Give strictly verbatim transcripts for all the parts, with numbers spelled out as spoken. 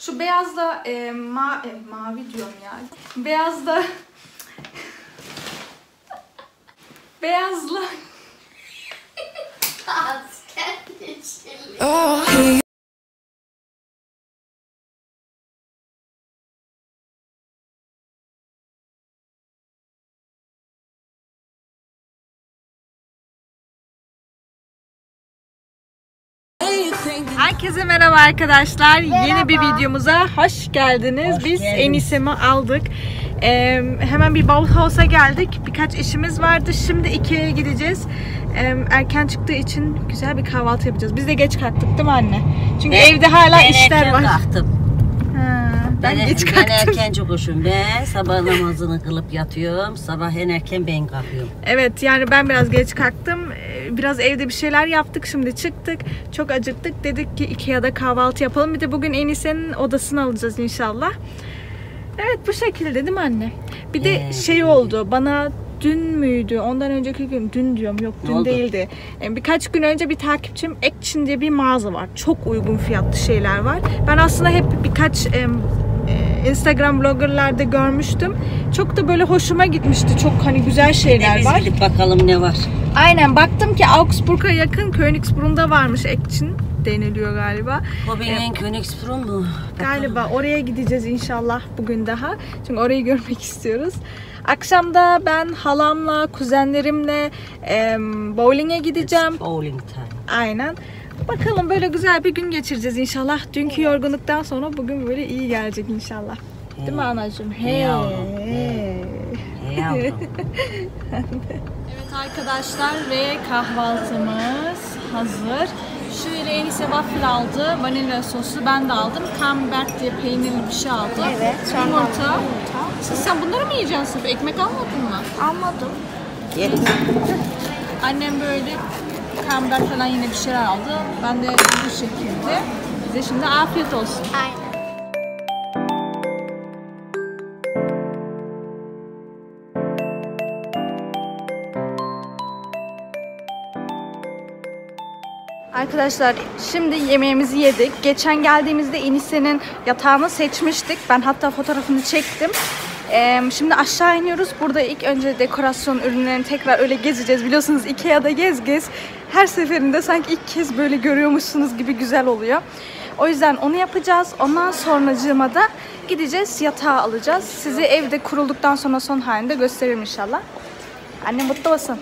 Şu beyazla e, ma e, mavi diyorum yani. Beyazla beyazla Herkese merhaba arkadaşlar. Merhaba. Yeni bir videomuza hoş geldiniz. Hoş Biz Enis'imi aldık. Ee, hemen bir Bauhaus'a geldik. Birkaç işimiz vardı. Şimdi Ikea'ya gideceğiz. Ee, erken çıktığı için güzel bir kahvaltı yapacağız. Biz de geç kalktık değil mi anne? Çünkü ben, evde hala ben işler erken var. Kalktım. Ha, ben, ben geç kalktım. Ben erken çıkışım. Ben sabah namazını kılıp yatıyorum. Sabah en erken ben kalkıyorum. Evet yani ben biraz geç kalktım. Biraz evde bir şeyler yaptık, şimdi çıktık, çok acıktık, dedik ki Ikea'da kahvaltı yapalım. Bir de bugün Enis'in odasını alacağız inşallah. Evet, bu şekilde değil mi anne? Bir de ee, şey oldu, bana dün müydü, ondan önceki gün, dün diyorum, yok dün değildi. Yani birkaç gün önce bir takipçim, Action diye bir mağaza var, çok uygun fiyatlı şeyler var. Ben aslında hep birkaç em, Instagram bloggerlarda görmüştüm. Çok da böyle hoşuma gitmişti. Çok hani güzel şeyler var. Biz bakalım ne var. Aynen, baktım ki Augsburg'a yakın Königsbrunn'da varmış Action deniliyor galiba. Hobinin ee, Königsbrunn mu? Galiba bakalım. Oraya gideceğiz inşallah bugün daha. Çünkü orayı görmek istiyoruz. Akşam da ben halamla, kuzenlerimle e, bowling'e gideceğim. It's bowling time. Aynen. Bakalım, böyle güzel bir gün geçireceğiz inşallah. Dünkü yorgunluktan sonra bugün böyle iyi gelecek inşallah. He. Değil mi anacığım? He. He yavrum. He. He yavrum. Evet arkadaşlar, ve kahvaltımız hazır. Şöyle Enis'e waffle aldı, vanilya soslu, ben de aldım. Camembert diye peynirli bir şey aldı. Evet. Yumurta. Siz, sen bunları mı yiyeceksin sırf? Ekmek almadın mı? Almadım. Yedim. Annem böyle Kamber falan yine bir şeyler aldı. Ben de bu şekilde. Bize şimdi afiyet olsun. Aynen. Arkadaşlar şimdi yemeğimizi yedik. Geçen geldiğimizde Enis'in yatağını seçmiştik. Ben hatta fotoğrafını çektim. Ee, şimdi aşağı iniyoruz. Burada ilk önce dekorasyon ürünlerini tekrar öyle gezeceğiz. Biliyorsunuz Ikea'da gez gez. Her seferinde sanki ilk kez böyle görüyormuşsunuz gibi güzel oluyor. O yüzden onu yapacağız. Ondan sonracığıma da gideceğiz, yatağı alacağız. Sizi evde kurulduktan sonra son halinde gösteririm inşallah. Anne mutlu olsun.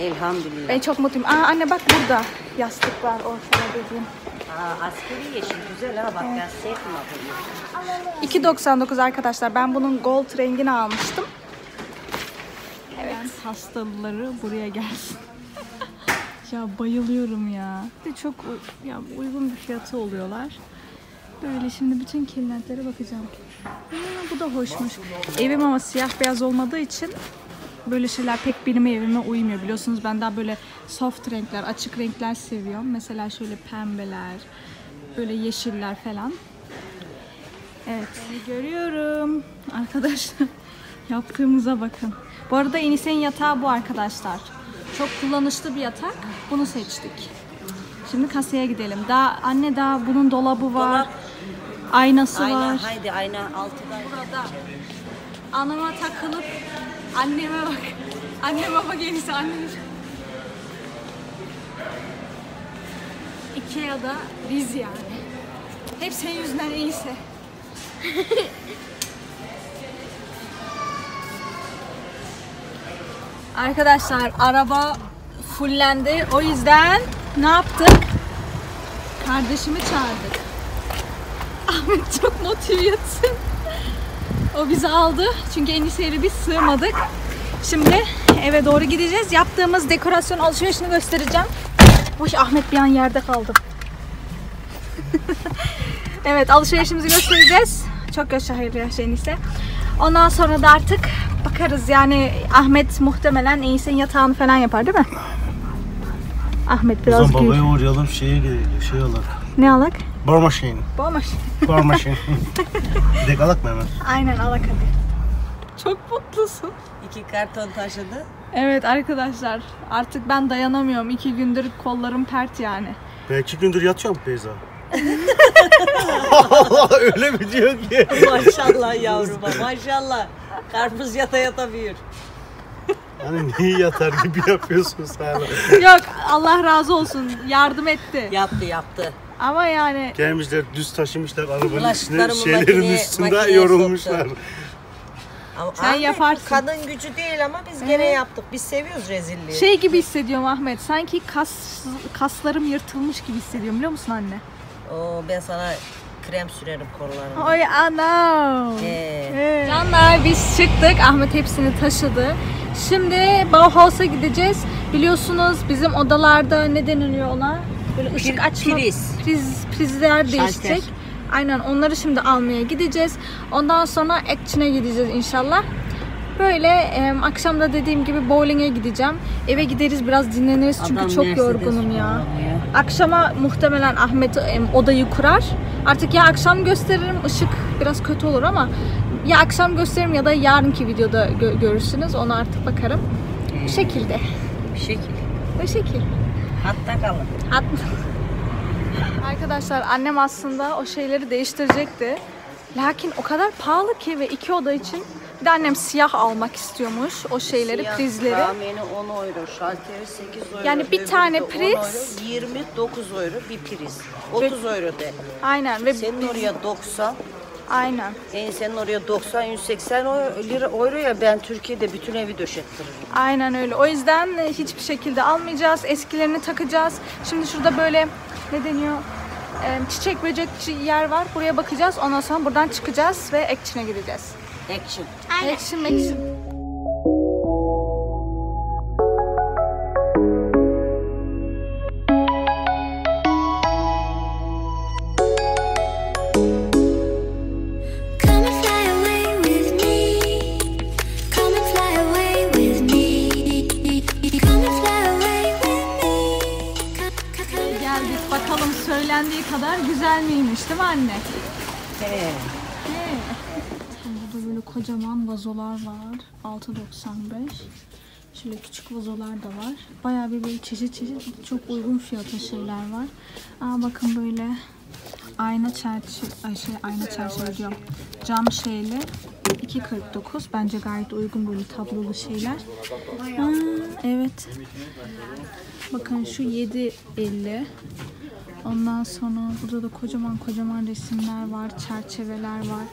Elhamdülillah. Ben çok mutluyum. Aa anne bak, burada yastık var ortada dediğim. Aa, askeri yeşil güzel ha, bak evet. Ben iki doksan dokuz arkadaşlar. Ben bunun gold rengini almıştım. Evet. Yani hastaları buraya gelsin. Ya bayılıyorum ya. De çok ya, uygun bir fiyatı oluyorlar. Böyle şimdi bütün kirlentlere bakacağım. Hmm, bu da hoşmuş. Evim ama siyah beyaz olmadığı için böyle şeyler pek benim evime uymuyor. Biliyorsunuz ben daha böyle soft renkler, açık renkler seviyorum. Mesela şöyle pembeler, böyle yeşiller falan. Evet, görüyorum arkadaşlar. Yaptığımıza bakın. Bu arada Enis'in yatağı bu arkadaşlar. Çok kullanışlı bir yatak. Bunu seçtik. Şimdi kasaya gidelim. Daha anne, daha bunun dolabı var. Dolap. Aynası ayna, var. Haydi ayna altıdan. Burada. Anama takılıp anneme bak. Annem baba gelirse annem. Ikea'da biz yani. Hep senin yüzünden iyiyse. Arkadaşlar araba fullendi. O yüzden ne yaptık? Kardeşimi çağırdık. Ahmet çok motive etsin. O bizi aldı. Çünkü Enis'e biz sığmadık. Şimdi eve doğru gideceğiz. Yaptığımız dekorasyon alışverişini göstereceğim. Hoş Ahmet bir an yerde kaldı. Evet, alışverişimizi göstereceğiz. Çok yaşa, hayırlı yaşa Enis'e. Ondan sonra da artık bakarız yani. Ahmet muhtemelen Enis'in yatağını falan yapar değil mi? Ahmet biraz gül. O zaman babayı uğrayalım, şeye gidelim, şey alak. Ne alak? Bar maşin. Bar maşin. Bar maşin. Dek alak mı hemen? Aynen alak hadi. Çok mutlusun. İki karton taşıdı. Evet arkadaşlar artık ben dayanamıyorum. İki gündür kollarım pert yani. Ben iki gündür yatıyorum Beyza. Öyle mi diyor ki? Maşallah yavruma, maşallah. Karpuz yata yata büyür. Hani niye yatar gibi yapıyorsun hala? Yok, Allah razı olsun. Yardım etti. Yaptı, yaptı. Ama yani... Gelmişler, düz taşımışlar arabanın üstüne, şeylerin makine, üstünde yorulmuşlar. Ama sen Ahmet, yaparsın. Kadın gücü değil ama biz gene evet. yaptık. Biz seviyoruz rezilliği. Şey gibi hissediyorum Ahmet, sanki kas, kaslarım yırtılmış gibi hissediyorum biliyor musun anne? Oo, ben sana krem sürerim kollarına. Oy anam. Ee. Ee. Canlar biz çıktık, Ahmet hepsini taşıdı. Şimdi Bauhaus'a gideceğiz. Biliyorsunuz bizim odalarda ne deniliyor ona? Böyle ışık açma priz. Priz, prizler değişecek. Aynen, onları şimdi almaya gideceğiz. Ondan sonra Action'a gideceğiz inşallah. Böyle e, akşamda dediğim gibi bowling'e gideceğim. Eve gideriz biraz dinleniriz çünkü Adam çok yorgunum ya. ya. Akşama muhtemelen Ahmet e, odayı kurar. Artık ya akşam gösteririm, ışık biraz kötü olur ama ya akşam gösteririm ya da yarınki videoda gö görürsünüz. Ona artık bakarım. Bu şekilde. Bu şekil. Bu şekil. Hatta kalın. Hatta. Arkadaşlar annem aslında o şeyleri değiştirecekti. Lakin o kadar pahalı ki ve iki oda için bir de annem siyah almak istiyormuş o şeyleri, siyah, prizleri. Rameni on euro, şalteri sekiz euro. Yani bir tane priz euro, yirmi dokuz euro bir priz. otuz euro de. Aynen. Ve senin oraya doksan. Aynen. En senin oraya doksan yüz seksen euro ya, ben Türkiye'de bütün evi döşettiririm. Aynen öyle. O yüzden hiçbir şekilde almayacağız. Eskilerini takacağız. Şimdi şurada böyle ne deniyor? Çiçek böcek yer var. Buraya bakacağız. Ondan sonra buradan çıkacağız ve Action'a gideceğiz. Action. Aynen. Action, action. Kadar güzel miymiş değil mi anne? Evet. Burada böyle kocaman vazolar var. altı doksan beş. Şöyle küçük vazolar da var. Bayağı bir böyle çeşit çeşit çok uygun fiyata şeyler var. Aa bakın böyle ayna çerçeve, şey ayna çerçeve diyorum. Cam şeyli iki kırk dokuz. Bence gayet uygun böyle tablolu şeyler. Aa, evet. Bakın şu yedi elli. Ondan sonra burada da kocaman kocaman resimler var, çerçeveler var.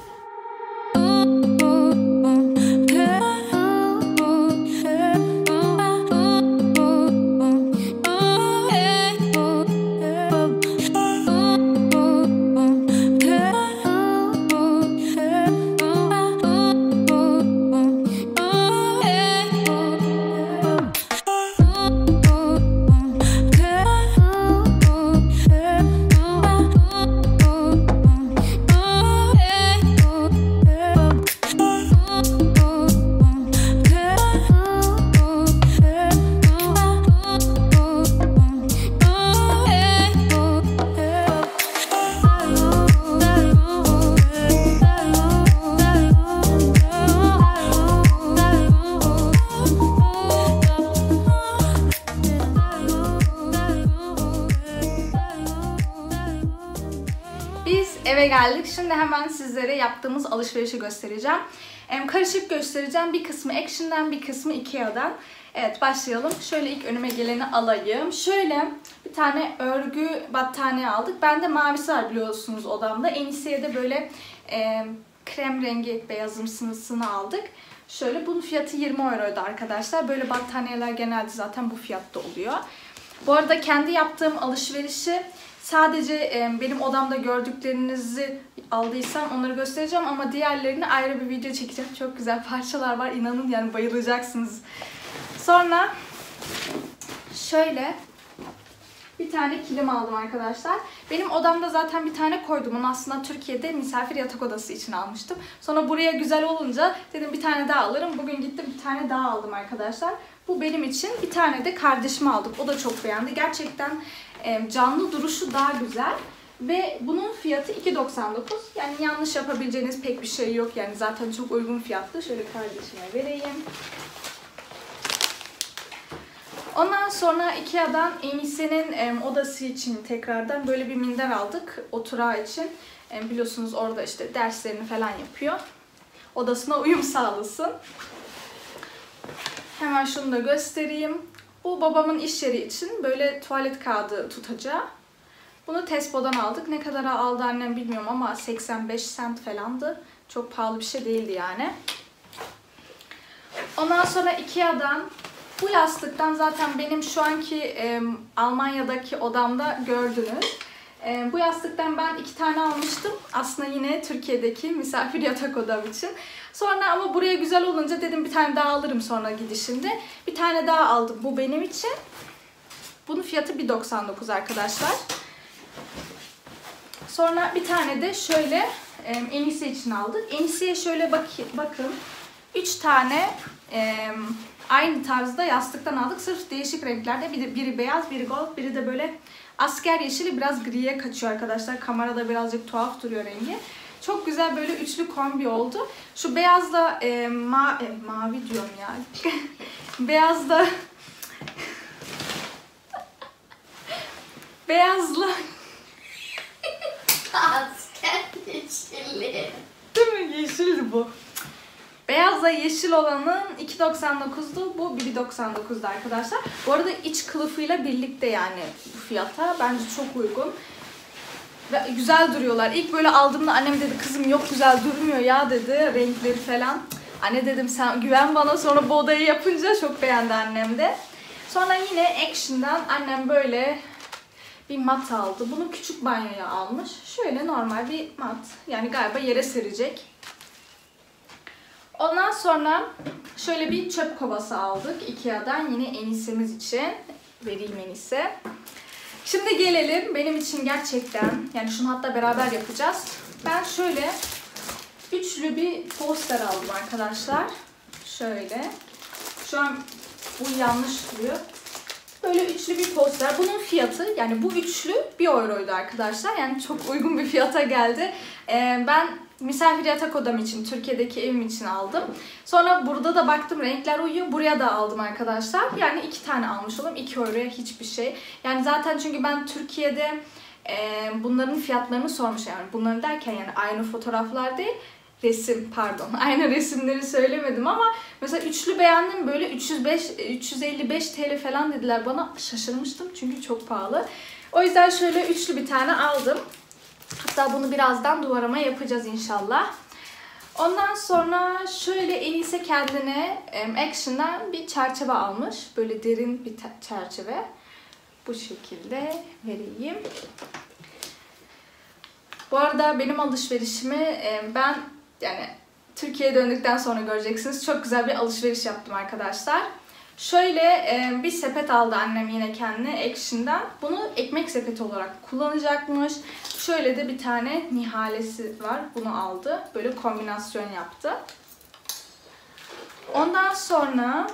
Geldik. Şimdi hemen sizlere yaptığımız alışverişi göstereceğim. Em, karışık göstereceğim. Bir kısmı Action'dan, bir kısmı Ikea'dan. Evet, başlayalım. Şöyle ilk önüme geleni alayım. Şöyle bir tane örgü battaniye aldık. Bende mavisi var biliyorsunuz odamda. Enis'e de böyle e, krem rengi beyazımsını aldık. Şöyle bunun fiyatı yirmi euroydu arkadaşlar. Böyle battaniyeler genelde zaten bu fiyatta oluyor. Bu arada kendi yaptığım alışverişi sadece benim odamda gördüklerinizi aldıysam onları göstereceğim ama diğerlerini ayrı bir video çekeceğim. Çok güzel parçalar var. İnanın yani bayılacaksınız. Sonra şöyle bir tane kilim aldım arkadaşlar. Benim odamda zaten bir tane koydum. Onu aslında Türkiye'de misafir yatak odası için almıştım. Sonra buraya güzel olunca dedim bir tane daha alırım. Bugün gittim bir tane daha aldım arkadaşlar. Bu benim için. Bir tane de kardeşime aldık. O da çok beğendi. Gerçekten canlı duruşu daha güzel. Ve bunun fiyatı iki doksan dokuz. Yani yanlış yapabileceğiniz pek bir şey yok. Yani zaten çok uygun fiyatlı. Şöyle kardeşime vereyim. Ondan sonra Ikea'dan Enis'in odası için tekrardan böyle bir minder aldık. Oturağı için. biliyorsunuz orada işte derslerini falan yapıyor. Odasına uyum sağlasın. Hemen şunu da göstereyim. Bu babamın iş yeri için böyle tuvalet kağıdı tutacağı. Bunu Tespo'dan aldık. Ne kadara aldı annem bilmiyorum ama seksen beş sent falandı. Çok pahalı bir şey değildi yani. Ondan sonra IKEA'dan bu yastıktan zaten benim şu anki e, Almanya'daki odamda gördünüz. E, bu yastıktan ben iki tane almıştım. Aslında yine Türkiye'deki misafir yatak odam için. Sonra ama buraya güzel olunca dedim bir tane daha alırım sonra gidişimde. Bir tane daha aldım. Bu benim için. Bunun fiyatı bir doksan dokuz arkadaşlar. Sonra bir tane de şöyle e, Enis'i için aldık. Enis'e şöyle bak bakın. Üç tane e, aynı tarzda yastıktan aldık. Sırf değişik renklerde. Biri, biri beyaz, biri gold, biri de böyle asker yeşili biraz griye kaçıyor arkadaşlar. Kamerada birazcık tuhaf duruyor rengi. Çok güzel böyle üçlü kombi oldu. Şu beyazla e, ma e, mavi diyorum ya. Beyazla beyazla asker yeşili. Değil mi? Yeşildi bu. Beyazla yeşil olanın iki doksan dokuzdu. Bu bir doksan dokuzdu arkadaşlar. Bu arada iç kılıfıyla birlikte yani bu fiyata. Bence çok uygun. Ve güzel duruyorlar. İlk böyle aldığımda annem dedi kızım yok güzel durmuyor ya dedi. Renkleri falan. Anne dedim sen güven bana. Sonra bu odayı yapınca çok beğendi annem de. Sonra yine Action'dan annem böyle bir mat aldı. Bunu küçük banyoya almış. Şöyle normal bir mat. Yani galiba yere serecek. Ondan sonra şöyle bir çöp kovası aldık IKEA'dan yine Enis'imiz için. Vereyim Enis'e. Şimdi gelelim benim için gerçekten, yani şunu hatta beraber yapacağız. Ben şöyle üçlü bir poster aldım arkadaşlar. Şöyle. Şu an bu yanlış duruyor. Böyle üçlü bir poster. Bunun fiyatı, yani bu üçlü bir euroydu arkadaşlar. Yani çok uygun bir fiyata geldi. Ee, ben misafir yatak odam için, Türkiye'deki evim için aldım. Sonra burada da baktım renkler uyuyor. Buraya da aldım arkadaşlar. Yani iki tane almış oldum. iki euroya hiçbir şey. Yani zaten çünkü ben Türkiye'de e, bunların fiyatlarını sormuş. Yani bunları derken yani aynı fotoğraflar değil. Resim pardon. Aynı resimleri söylemedim ama mesela üçlü beğendim böyle üç yüz beş, üç yüz elli beş TL falan dediler bana. Şaşırmıştım çünkü çok pahalı. O yüzden şöyle üçlü bir tane aldım. Hatta bunu birazdan duvarıma yapacağız inşallah. Ondan sonra şöyle Enis'e kendine Action'dan bir çerçeve almış. Böyle derin bir çerçeve. Bu şekilde vereyim. Bu arada benim alışverişimi ben yani Türkiye'ye döndükten sonra göreceksiniz. Çok güzel bir alışveriş yaptım arkadaşlar. Şöyle bir sepet aldı annem yine kendine Action'dan. Bunu ekmek sepeti olarak kullanacakmış. Şöyle de bir tane nihalesi var. Bunu aldı. Böyle kombinasyon yaptı. Ondan sonra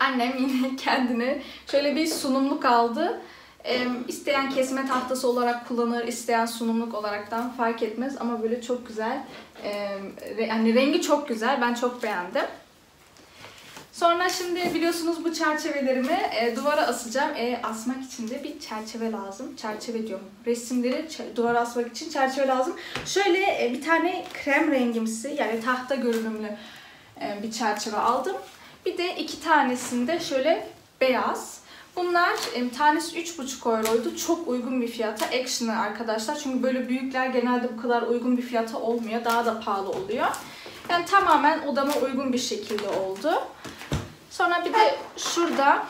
annem yine kendine şöyle bir sunumluk aldı. Ee, isteyen kesme tahtası olarak kullanır, isteyen sunumluk olaraktan fark etmez ama böyle çok güzel, ee, yani rengi çok güzel, ben çok beğendim. Sonra şimdi biliyorsunuz bu çerçevelerimi e, duvara asacağım. E, asmak için de bir çerçeve lazım. Çerçeve diyorum. Resimleri duvara asmak için çerçeve lazım. Şöyle e, bir tane krem rengimsi, yani tahta görünümlü e, bir çerçeve aldım. Bir de iki tanesinde şöyle beyaz. Bunlar tanesi üç buçuk euroydu. Çok uygun bir fiyata. Action'ı arkadaşlar. Çünkü böyle büyükler genelde bu kadar uygun bir fiyata olmuyor. Daha da pahalı oluyor. Yani tamamen odama uygun bir şekilde oldu. Sonra bir de şurada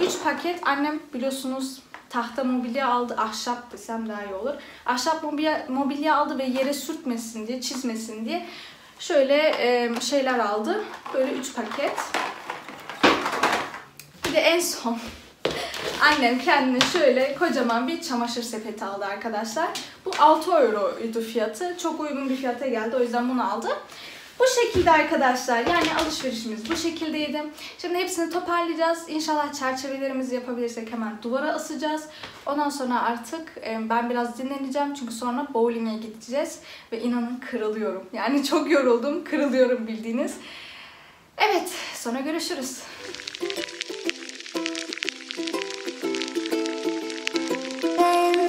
üç paket annem biliyorsunuz tahta mobilya aldı. Ahşap desem daha iyi olur. Ahşap mobilya, mobilya aldı ve yere sürtmesin diye, çizmesin diye şöyle şeyler aldı. Böyle üç paket. Bir de en son annem kendine şöyle kocaman bir çamaşır sepeti aldı arkadaşlar. Bu altı euroydu fiyatı. Çok uygun bir fiyata geldi. O yüzden bunu aldım. Bu şekilde arkadaşlar. Yani alışverişimiz bu şekildeydi. Şimdi hepsini toparlayacağız. İnşallah çerçevelerimizi yapabilirsek hemen duvara asacağız. Ondan sonra artık ben biraz dinleneceğim. Çünkü sonra bowling'e gideceğiz. Ve inanın kırılıyorum. Yani çok yoruldum. Kırılıyorum bildiğiniz. Evet. Sonra görüşürüz. Bye.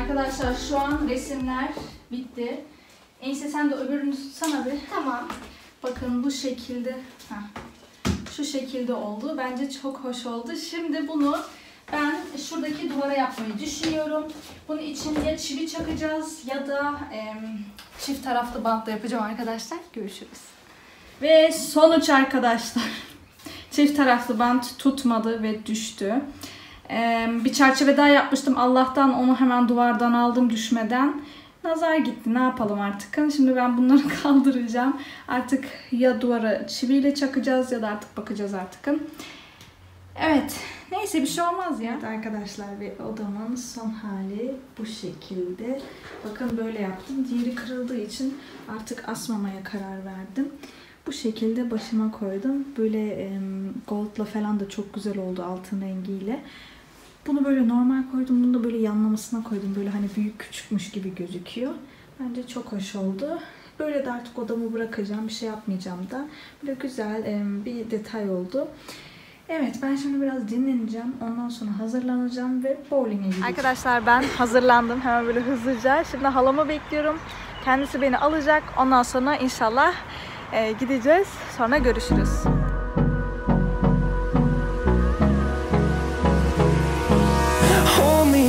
Arkadaşlar şu an resimler bitti. Enise sen de öbürünü tutsana bir. Tamam. Bakın bu şekilde. Heh. Şu şekilde oldu. Bence çok hoş oldu. Şimdi bunu ben şuradaki duvara yapmayı düşünüyorum. Bunun için ya çivi çakacağız ya da e, çift taraflı bantla yapacağım arkadaşlar. Görüşürüz. Ve sonuç arkadaşlar. Çift taraflı bant tutmadı ve düştü. Ee, bir çerçeve daha yapmıştım. Allah'tan onu hemen duvardan aldım düşmeden. Nazar gitti. Ne yapalım artık? Şimdi ben bunları kaldıracağım. Artık ya duvara çiviyle çakacağız ya da artık bakacağız artık. Evet. Neyse bir şey olmaz ya. Evet arkadaşlar ve odamın son hali bu şekilde. Bakın böyle yaptım. Diğeri kırıldığı için artık asmamaya karar verdim. Bu şekilde başıma koydum. Böyle e, goldla falan da çok güzel oldu, altın rengiyle. Bunu böyle normal koydum. Bunu da böyle yanlamasına koydum. Böyle hani büyük küçükmüş gibi gözüküyor. Bence çok hoş oldu. Böyle de artık odamı bırakacağım. Bir şey yapmayacağım da. Böyle güzel e, bir detay oldu. Evet ben şimdi biraz dinleneceğim. Ondan sonra hazırlanacağım ve bowling'e gideceğim. Arkadaşlar ben hazırlandım. Hemen böyle hızlıca. Şimdi halamı bekliyorum. Kendisi beni alacak. Ondan sonra inşallah Ee, gideceğiz. Sonra görüşürüz. Hold me